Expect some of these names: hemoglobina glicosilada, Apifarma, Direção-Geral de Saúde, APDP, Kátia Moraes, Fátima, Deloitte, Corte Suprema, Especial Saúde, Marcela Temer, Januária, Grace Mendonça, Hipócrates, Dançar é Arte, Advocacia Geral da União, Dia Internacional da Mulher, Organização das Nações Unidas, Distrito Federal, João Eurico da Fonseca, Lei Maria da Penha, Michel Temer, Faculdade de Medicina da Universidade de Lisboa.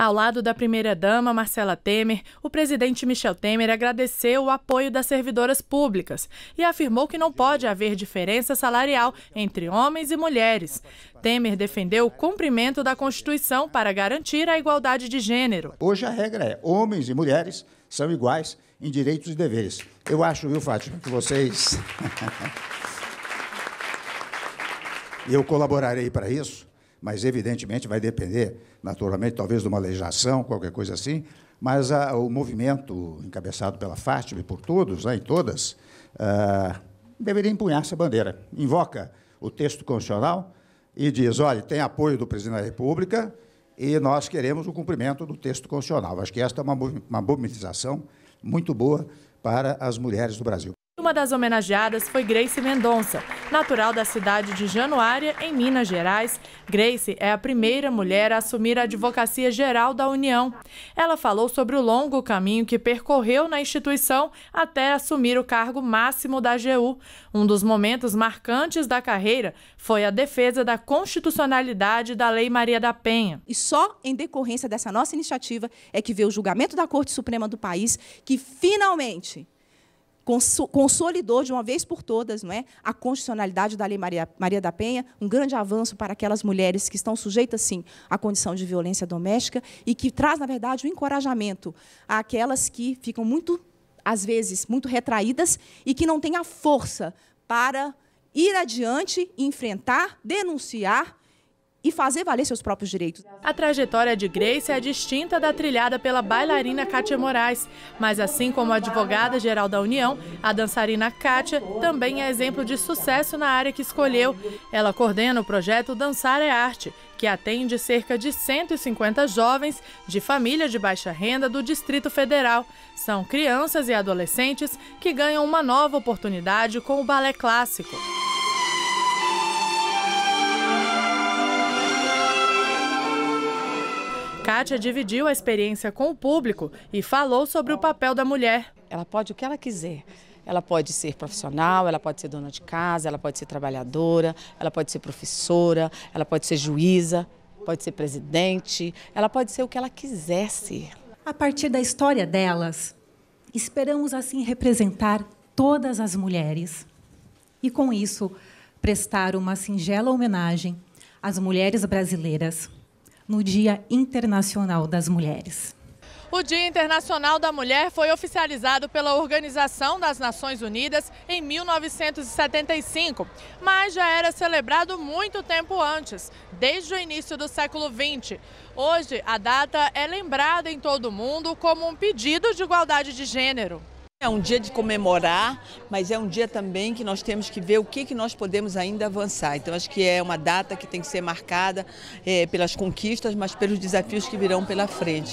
Ao lado da primeira-dama, Marcela Temer, o presidente Michel Temer agradeceu o apoio das servidoras públicas e afirmou que não pode haver diferença salarial entre homens e mulheres. Temer defendeu o cumprimento da Constituição para garantir a igualdade de gênero. Hoje a regra é homens e mulheres são iguais em direitos e deveres. Eu acho, viu, Fátima, que vocês... Eu colaborarei para isso, mas, evidentemente, vai depender, naturalmente, talvez de uma legislação, qualquer coisa assim, mas o movimento encabeçado pela Fátima e por todos, né, e todas, deveria empunhar essa bandeira. Invoca o texto constitucional e diz, olha, tem apoio do presidente da República e nós queremos o cumprimento do texto constitucional. Acho que esta é uma mobilização muito boa para as mulheres do Brasil. Uma das homenageadas foi Grace Mendonça, natural da cidade de Januária, em Minas Gerais. Grace é a primeira mulher a assumir a Advocacia Geral da União. Ela falou sobre o longo caminho que percorreu na instituição até assumir o cargo máximo da AGU. Um dos momentos marcantes da carreira foi a defesa da constitucionalidade da Lei Maria da Penha. E só em decorrência dessa nossa iniciativa é que veio o julgamento da Corte Suprema do país, que finalmente consolidou de uma vez por todas, não é, a constitucionalidade da Lei Maria da Penha, um grande avanço para aquelas mulheres que estão sujeitas, sim, à condição de violência doméstica e que traz, na verdade, um encorajamento àquelas que ficam muito, às vezes, muito retraídas e que não têm a força para ir adiante, enfrentar, denunciar e fazer valer seus próprios direitos. A trajetória de Grace é distinta da trilhada pela bailarina Kátia Moraes, mas assim como a advogada geral da União, a dançarina Kátia também é exemplo de sucesso na área que escolheu. Ela coordena o projeto Dançar é Arte, que atende cerca de 150 jovens de família de baixa renda do Distrito Federal. São crianças e adolescentes que ganham uma nova oportunidade com o balé clássico. Kátia dividiu a experiência com o público e falou sobre o papel da mulher. Ela pode o que ela quiser. Ela pode ser profissional, ela pode ser dona de casa, ela pode ser trabalhadora, ela pode ser professora, ela pode ser juíza, pode ser presidente, ela pode ser o que ela quiser ser. A partir da história delas, esperamos assim representar todas as mulheres e, com isso, prestar uma singela homenagem às mulheres brasileiras no Dia Internacional das Mulheres. O Dia Internacional da Mulher foi oficializado pela Organização das Nações Unidas em 1975, mas já era celebrado muito tempo antes, desde o início do século XX. Hoje, a data é lembrada em todo o mundo como um pedido de igualdade de gênero. É um dia de comemorar, mas é um dia também que nós temos que ver o que nós podemos ainda avançar. Então, acho que é uma data que tem que ser marcada pelas conquistas, mas pelos desafios que virão pela frente.